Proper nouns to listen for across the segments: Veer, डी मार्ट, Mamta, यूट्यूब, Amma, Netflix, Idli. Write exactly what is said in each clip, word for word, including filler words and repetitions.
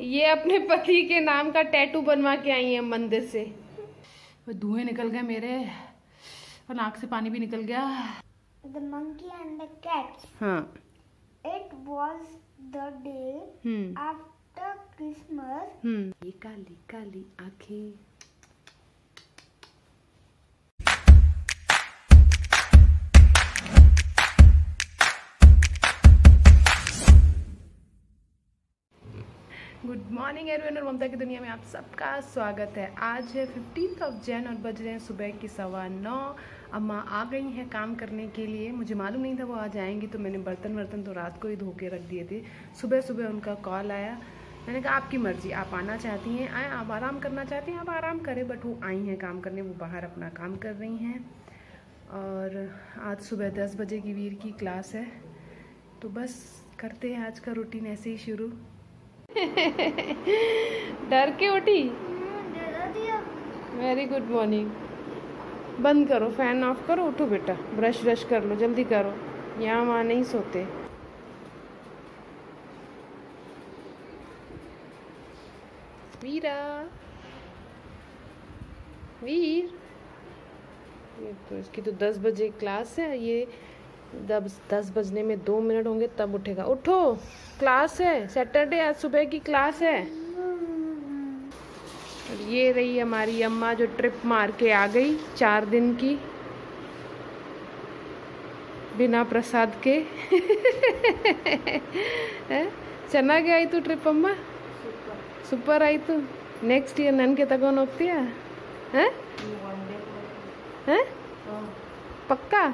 ये अपने पति के नाम का टैटू बनवा के आई है मंदिर से। धुएं निकल गए मेरे और नाक से पानी भी निकल गया। The monkey and the cat. हाँ। It was the day after Christmas. हम्म। ये काली काली आँखें। गुड मॉर्निंग एवरीवन और ममता की दुनिया में आप सबका स्वागत है। आज है फिफ्टींथ ऑफ जैन और बज रहे हैं सुबह की सवा नौ। अम्मा आ गई हैं काम करने के लिए। मुझे मालूम नहीं था वो आज आएंगी, तो मैंने बर्तन वर्तन तो रात को ही धो के रख दिए थे। सुबह सुबह उनका कॉल आया, मैंने कहा आपकी मर्जी, आप आना चाहती हैं आए, आप आराम करना चाहती हैं आप आराम करें, बट वो आई हैं काम करने, वो बाहर अपना काम कर रही हैं। और आज सुबह दस बजे की वीर की क्लास है, तो बस करते हैं आज का रूटीन ऐसे ही शुरू। डर के उठी? Very good morning. बंद करो, फैन ऑफ करो, उठो बेटा, ब्रश ब्रश कर लो, जल्दी करो, यहाँ वहाँ नहीं सोते। वीरा, वीर, ये तो इसकी तो दस बजे क्लास है, ये दस दस बजने में दो मिनट होंगे तब उठेगा। उठो, क्लास है, सैटरडे आज सुबह की क्लास है। और ये रही हमारी अम्मा जो ट्रिप मार के आ गई चार दिन की बिना प्रसाद के। चना के आई तू ट्रिप अम्मा? सुपर आई तू। नेक्स्ट ईयर नन के तगोन होती है, है? है? पक्का?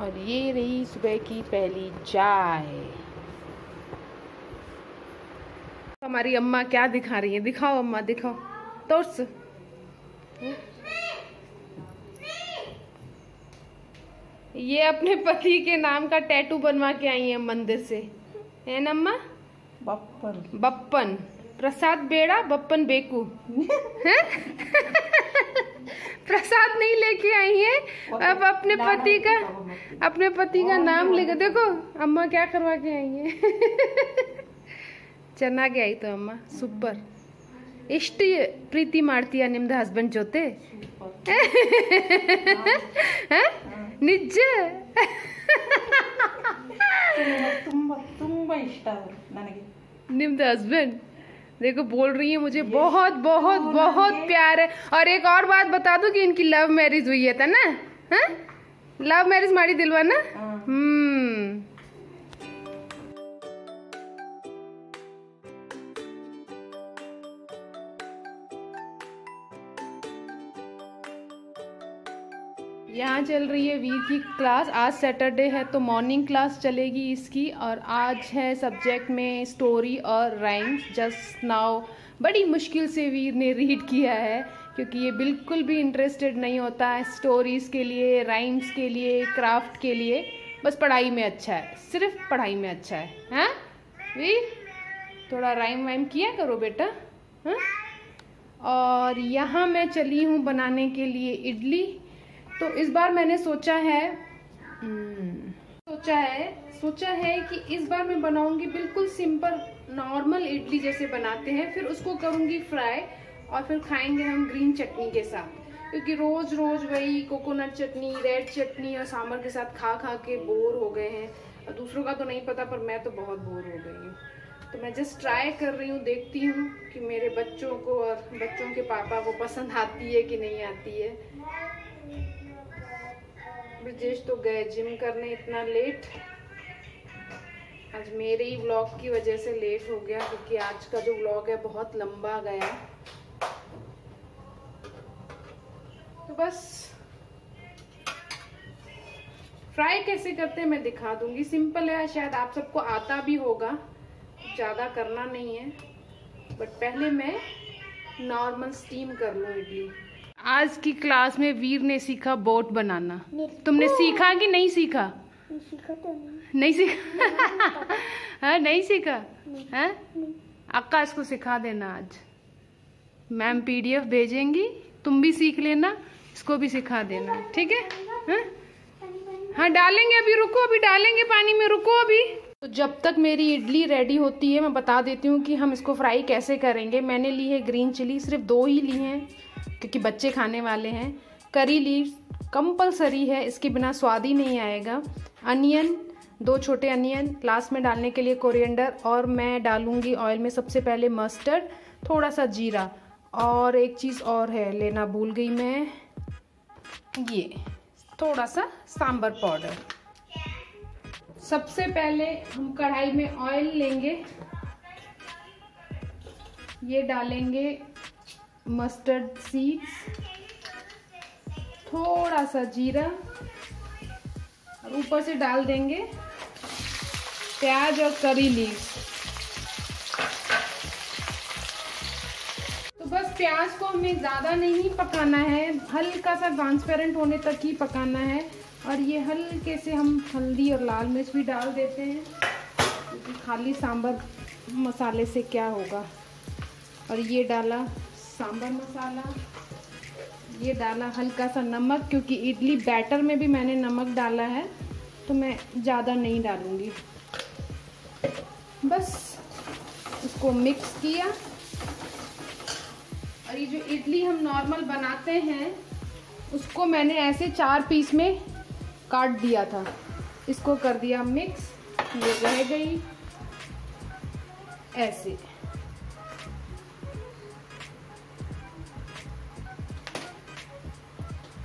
और ये रही सुबह की पहली चाय। हमारी अम्मा क्या दिखा रही है? दिखाओ अम्मा, दिखाओ तोर्स। ये अपने पति के नाम का टैटू बनवा के आई है मंदिर से, है ना अम्मा? बप्पन, बप्पन प्रसाद बेड़ा, बप्पन बेकू। प्रसाद नहीं लेके आई है, अब अपने पति का अपने पति का नाम लेकर। देखो अम्मा क्या करवा के आई है। चना के आई तो अम्मा सुपर। इष्ट प्रीति मारती है निम्द हस्बैंड जोते। निज निम्द हस्बैंड देखो बोल रही है मुझे बहुत बहुत बहुत प्यार है। और एक और बात बता दूं कि इनकी लव मैरिज हुई है, था ना? हाँ, लव मैरिज मारी दिलवाना। हम्म, यहाँ चल रही है वीर की क्लास। आज सैटरडे है तो मॉर्निंग क्लास चलेगी इसकी। और आज है सब्जेक्ट में स्टोरी और राइम्स। जस्ट नाउ बड़ी मुश्किल से वीर ने रीड किया है, क्योंकि ये बिल्कुल भी इंटरेस्टेड नहीं होता है स्टोरीज़ के लिए, राइम्स के लिए, क्राफ्ट के लिए। बस पढ़ाई में अच्छा है, सिर्फ पढ़ाई में अच्छा है। हाँ वीर, थोड़ा राइम वाइम किया करो बेटा। हाँ, और यहाँ मैं चली हूँ बनाने के लिए इडली। तो इस बार मैंने सोचा है सोचा है सोचा है कि इस बार मैं बनाऊंगी बिल्कुल सिंपल नॉर्मल इडली जैसे बनाते हैं, फिर उसको करूंगी फ्राई और फिर खाएंगे हम ग्रीन चटनी के साथ। क्योंकि रोज रोज वही कोकोनट चटनी, रेड चटनी और सांभर के साथ खा खा के बोर हो गए हैं। और दूसरों का तो नहीं पता, पर मैं तो बहुत बोर हो गई हूँ। तो मैं जस्ट ट्राई कर रही हूँ, देखती हूँ कि मेरे बच्चों को और बच्चों के पापा को पसंद आती है कि नहीं आती है। ब्रजेश तो गए जिम करने इतना लेट, आज मेरे ही व्लॉग की वजह से लेट हो गया, क्योंकि आज का जो व्लॉग है बहुत लंबा गया। तो बस फ्राई कैसे करते हैं मैं दिखा दूंगी। सिंपल है, शायद आप सबको आता भी होगा, ज़्यादा करना नहीं है। बट पहले मैं नॉर्मल स्टीम कर लूँ इडली। आज की क्लास में वीर ने सीखा बोट बनाना। तुमने सीखा कि नहीं सीखा? नहीं सीखा तो नहीं, नहीं सीखा। हाँ नहीं सीखा है। अक्का इसको सिखा देना आज, मैम पीडीएफ भेजेंगी, तुम भी सीख लेना, इसको भी सिखा देना, ठीक है? हाँ डालेंगे अभी, रुको अभी डालेंगे पानी में, रुको अभी। तो जब तक मेरी इडली रेडी होती है मैं बता देती हूँ कि हम इसको फ्राई कैसे करेंगे। मैंने ली है ग्रीन चिली, सिर्फ दो ही ली हैं क्योंकि बच्चे खाने वाले हैं। करी लीव्स कंपलसरी है, इसके बिना स्वाद ही नहीं आएगा। अनियन, दो छोटे अनियन लास्ट में डालने के लिए, कोरिएंडर, और मैं डालूँगी ऑयल में सबसे पहले मस्टर्ड, थोड़ा सा जीरा, और एक चीज़ और है लेना भूल गई मैं, ये थोड़ा सा सांबर पाउडर। सबसे पहले हम कढ़ाई में ऑयल लेंगे, ये डालेंगे मस्टर्ड सीड्स, थोड़ा सा जीरा, और ऊपर से डाल देंगे प्याज और करी लीव्स। तो बस प्याज को हमें ज़्यादा नहीं पकाना है, हल्का सा ट्रांसपेरेंट होने तक ही पकाना है। और ये हल्के से हम हल्दी और लाल मिर्च भी डाल देते हैं क्योंकि खाली सांभर मसाले से क्या होगा। और ये डाला सांभर मसाला, ये डाला हल्का सा नमक, क्योंकि इडली बैटर में भी मैंने नमक डाला है तो मैं ज़्यादा नहीं डालूँगी। बस इसको मिक्स किया। और ये जो इडली हम नॉर्मल बनाते हैं उसको मैंने ऐसे चार पीस में काट दिया था, इसको कर दिया मिक्स, ये रह गई ऐसे।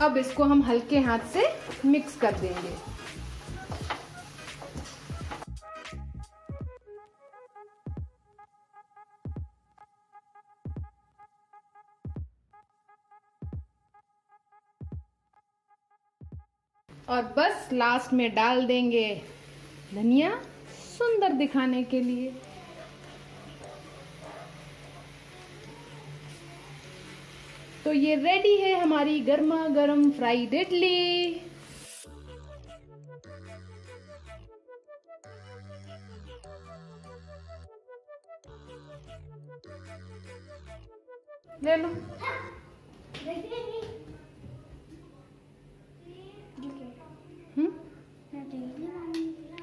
अब इसको हम हल्के हाथ से मिक्स कर देंगे। और बस लास्ट में डाल देंगे धनिया, सुंदर दिखाने के लिए। तो ये रेडी है हमारी गर्मा गर्म फ्राइड इडली। ले लो, हम्म,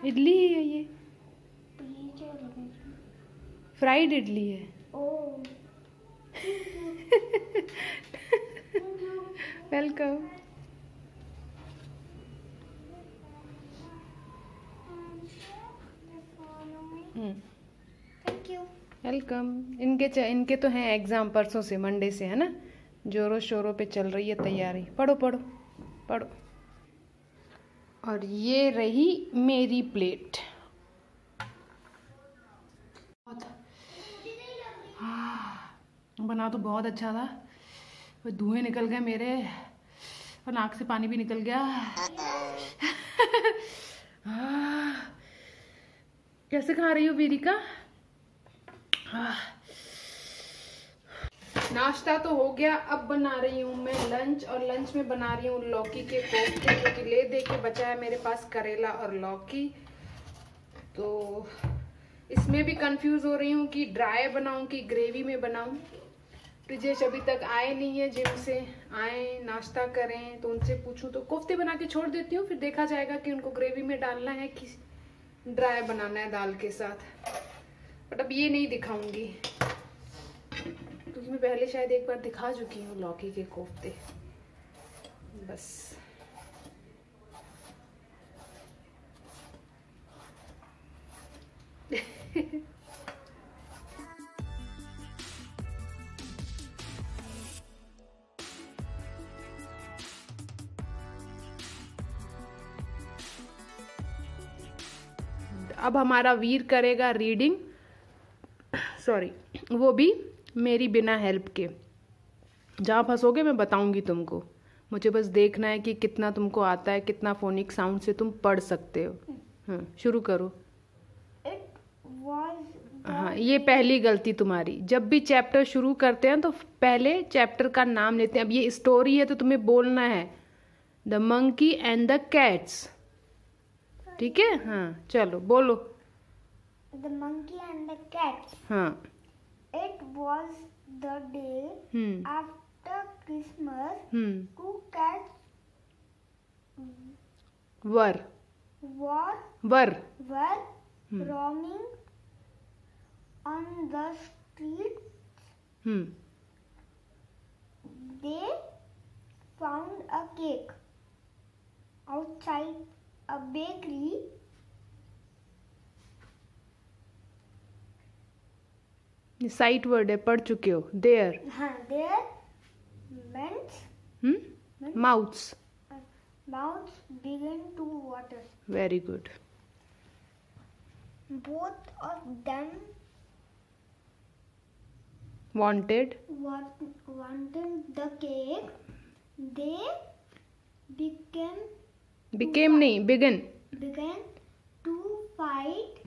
इडली ही है ये, फ्राइड इडली है। वेलकम। Thank you. वेलकम। इनके चा, इनके तो हैं एग्ज़ाम परसों से, मंडे से है ना, जोरों शोरों पे चल रही है तैयारी। पढ़ो पढ़ो पढ़ो। और ये रही मेरी प्लेट। बना तो बहुत अच्छा था, वो धुएँ निकल गए मेरे और नाक से पानी भी निकल गया। आ, कैसे खा रही हो वीरिका? नाश्ता तो हो गया, अब बना रही हूँ मैं लंच। और लंच में बना रही हूँ लौकी के कोफ्ते, क्योंकि ले दे के बचा है मेरे पास करेला और लौकी। तो इसमें भी कंफ्यूज हो रही हूँ कि ड्राई बनाऊँ कि ग्रेवी में बनाऊँ। ब्रिजेश अभी तक आए नहीं है, जिम से आए, नाश्ता करें, तो उनसे पूछूं तो कोफ्ते बना के छोड़ देती हूँ, फिर देखा जाएगा कि उनको ग्रेवी में डालना है कि ड्राई बनाना है दाल के साथ। बट अब ये नहीं दिखाऊंगी क्योंकि मैं पहले शायद एक बार दिखा चुकी हूँ लौकी के कोफ्ते। बस अब हमारा वीर करेगा रीडिंग, सॉरी, वो भी मेरी बिना हेल्प के। जहाँ फंसोगे मैं बताऊंगी तुमको, मुझे बस देखना है कि कितना तुमको आता है, कितना फोनिक साउंड से तुम पढ़ सकते हो। हाँ, शुरू करो। हाँ, ये पहली गलती तुम्हारी, जब भी चैप्टर शुरू करते हैं तो पहले चैप्टर का नाम लेते हैं। अब ये स्टोरी है तो तुम्हें बोलना है the monkey and the cats, ठीक है? हाँ चलो बोलो। The monkey and the cat. हाँ। It was the day hmm. after Christmas. Hmm. Two cats were were were were hmm. roaming on the streets, hmm. they found a cake outside a bakery. ये sight word है, पढ़ चुके हो। There, हाँ, there men's mouths mouths begin to water. Very good. Both of them wanted wanted the cake. They became became नहीं begin began to fight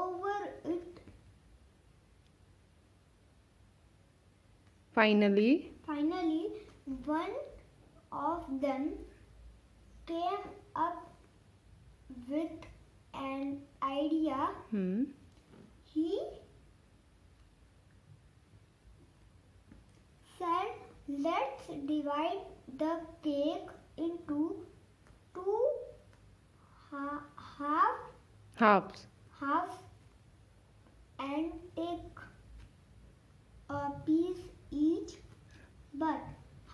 over it. finally finally one of them came up with an idea. hmm. He said, "Let's divide the cake into two ha half halves, halves, and take a piece each. But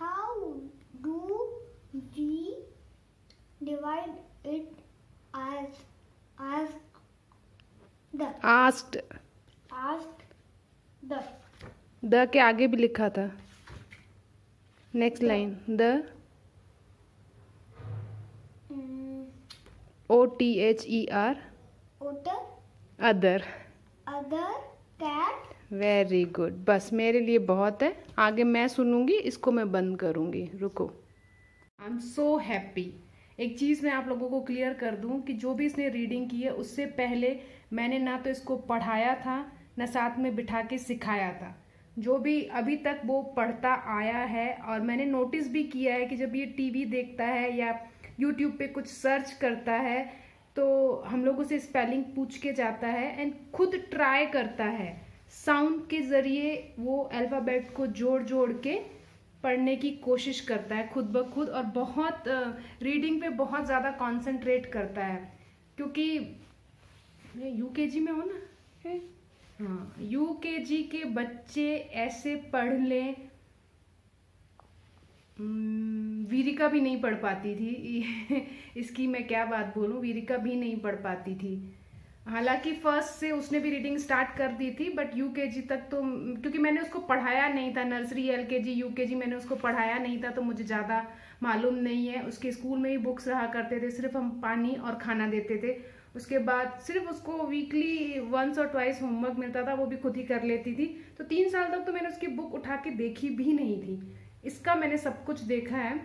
how do we divide it?" As asked the asked asked the the के आगे भी लिखा था। Next line, the o t h e r other other other cat। Very good. बस मेरे लिए बहुत है, आगे मैं सुनूंगी, इसको मैं बंद करूंगी। रुको। I am so happy. एक चीज़ मैं आप लोगों को क्लियर कर दूं कि जो भी इसने रीडिंग की है उससे पहले मैंने ना तो इसको पढ़ाया था ना साथ में बिठा के सिखाया था। जो भी अभी तक वो पढ़ता आया है, और मैंने नोटिस भी किया है कि जब ये टीवी देखता है या यूट्यूब पे कुछ सर्च करता है तो हम लोगों से स्पेलिंग पूछ के जाता है एंड खुद ट्राई करता है। साउंड के ज़रिए वो अल्फ़ाबेट को जोड़ जोड़ के पढ़ने की कोशिश करता है खुद ब खुद, और बहुत रीडिंग पे बहुत ज़्यादा कंसंट्रेट करता है। क्योंकि यूकेजी में हो ना, हाँ, यूकेजी के बच्चे ऐसे पढ़ लें। वीरिका भी नहीं पढ़ पाती थी इसकी मैं क्या बात बोलूँ, वीरिका भी नहीं पढ़ पाती थी। हालांकि फर्स्ट से उसने भी रीडिंग स्टार्ट कर दी थी, बट यूकेजी तक तो, क्योंकि मैंने उसको पढ़ाया नहीं था, नर्सरी एलकेजी यूकेजी मैंने उसको पढ़ाया नहीं था तो मुझे ज़्यादा मालूम नहीं है। उसके स्कूल में ही बुक्स रहा करते थे, सिर्फ हम पानी और खाना देते थे। उसके बाद सिर्फ उसको वीकली वंस और ट्वाइस होमवर्क मिलता था, वो भी खुद ही कर लेती थी। तो तीन साल तक तो मैंने उसकी बुक उठा के देखी भी नहीं थी। इसका मैंने सब कुछ देखा है।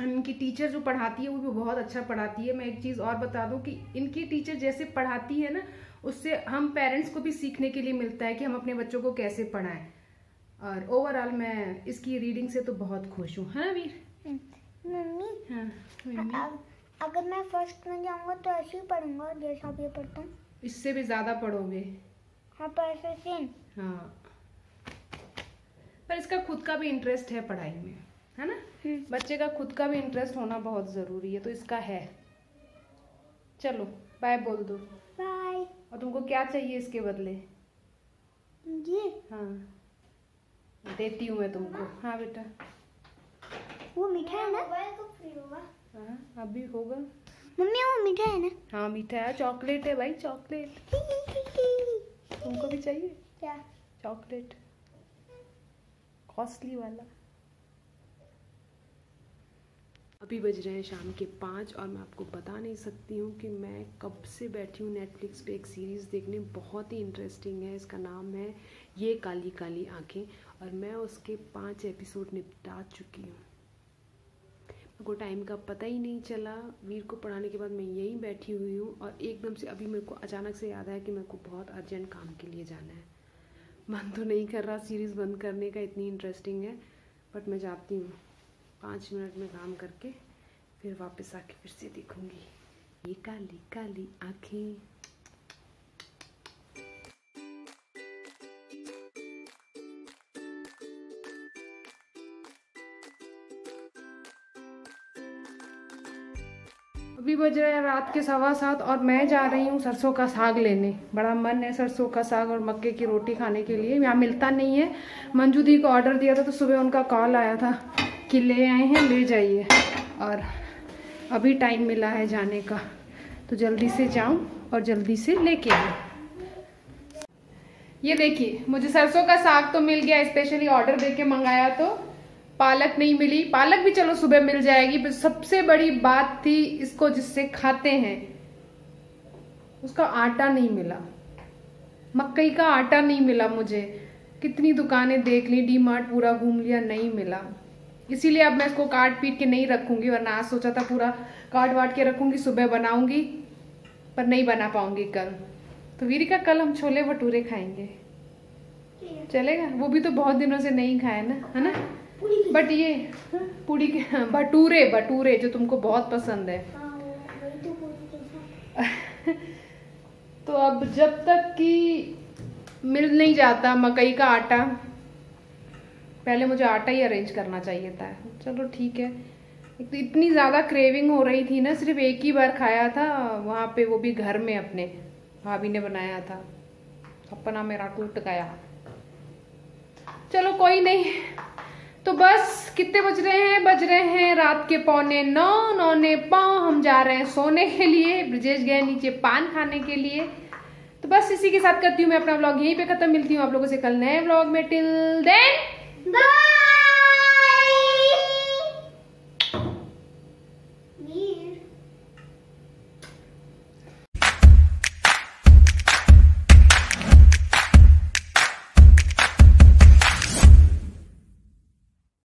इनकी टीचर जो पढ़ाती है वो भी बहुत अच्छा पढ़ाती है। मैं एक चीज़ और बता दूं कि इनकी टीचर जैसे पढ़ाती है ना, उससे हम पेरेंट्स को भी सीखने के लिए मिलता है कि हम अपने बच्चों को कैसे पढ़ाएं। और ओवरऑल मैं इसकी रीडिंग से तो बहुत खुश हूँ। है ना वीर मम्मी? हाँ मम्मी, अगर मैं फर्स्ट में जाऊँगा तो ऐसे ही पढ़ूँगा जैसा भी पढ़ता हूँ। इससे भी ज़्यादा पढ़ोगे? हाँ, पर हाँ पर इसका खुद का भी इंटरेस्ट है पढ़ाई में, है ना? बच्चे का खुद का भी इंटरेस्ट होना बहुत ज़रूरी है, तो इसका है। चलो बाय बोल दो। बाय। और तुमको क्या चाहिए इसके बदले? ये? हाँ, देती हूँ मैं तुमको। हाँ बेटा, वो मीठा है ना? हाँ, अभी होगा मम्मी, वो मीठा है ना? हाँ मीठा है, चॉकलेट है भाई, चॉकलेट। तुमको भी चाहिए क्या? चॉकलेट कॉस्टली वाला। अभी बज रहे हैं शाम के पाँच, और मैं आपको बता नहीं सकती हूँ कि मैं कब से बैठी हूँ नेटफ्लिक्स पे एक सीरीज़ देखने। बहुत ही इंटरेस्टिंग है, इसका नाम है ये काली काली आंखें, और मैं उसके पाँच एपिसोड निपटा चुकी हूँ। मेरे को टाइम का पता ही नहीं चला। वीर को पढ़ाने के बाद मैं यहीं बैठी हुई हूँ, और एकदम से अभी मेरे को अचानक से याद आया कि मेरे को बहुत अर्जेंट काम के लिए जाना है। मन तो नहीं कर रहा सीरीज़ बंद करने का, इतनी इंटरेस्टिंग है, बट मैं जाती हूँ। पाँच मिनट में काम करके फिर वापस आके फिर से देखूंगी ये काली काली आँखें। बज रहे हैं रात के सवा सात और मैं जा रही हूँ सरसों का साग लेने। बड़ा मन है सरसों का साग और मक्के की रोटी खाने के लिए, यहाँ मिलता नहीं है। मंजू दी को ऑर्डर दिया था तो सुबह उनका कॉल आया था कि ले आए हैं, ले जाइए, और अभी टाइम मिला है जाने का तो जल्दी से जाऊं और जल्दी से लेके आऊं। ये देखिए, मुझे सरसों का साग तो मिल गया, स्पेशली ऑर्डर देके मंगाया। तो पालक नहीं मिली, पालक भी चलो सुबह मिल जाएगी, पर सबसे बड़ी बात थी इसको जिससे खाते हैं उसका आटा नहीं मिला, मकई का आटा नहीं मिला। मुझे कितनी दुकानें देख ली, डी मार्ट पूरा घूम लिया, नहीं मिला। इसीलिए अब मैं इसको काट पीट के नहीं रखूंगी, वरना आज सोचा था पूरा काट वाट के रखूंगी, सुबह बनाऊंगी, पर नहीं बना पाऊंगी कल। तो वीर का कल हम छोले भटूरे खाएंगे, चलेगा? वो भी तो बहुत दिनों से नहीं खाए ना, है ना? बट ये पूरी के भटूरे भटूरे जो तुमको बहुत पसंद है। तो अब जब तक कि मिल नहीं जाता मकई का आटा, पहले मुझे आटा ही अरेंज करना चाहिए था। चलो ठीक है, एक तो इतनी ज़्यादा क्रेविंग हो रही थी ना, सिर्फ एक ही बार खाया था वहाँ पे, वो भी घर में अपने भाभी ने बनाया था। अपना मेरा टूट गया, चलो कोई नहीं। तो बस कितने बज रहे हैं, बज रहे हैं रात के पौने नौ, नौ ने पाँव। हम जा रहे हैं सोने के लिए, ब्रजेश गए नीचे पान खाने के लिए। तो बस इसी के साथ करती हूँ मैं अपना व्लॉग यहीं पर ख़त्म। मिलती हूँ आप लोगों से कल नए व्लॉग में। Till then, bye.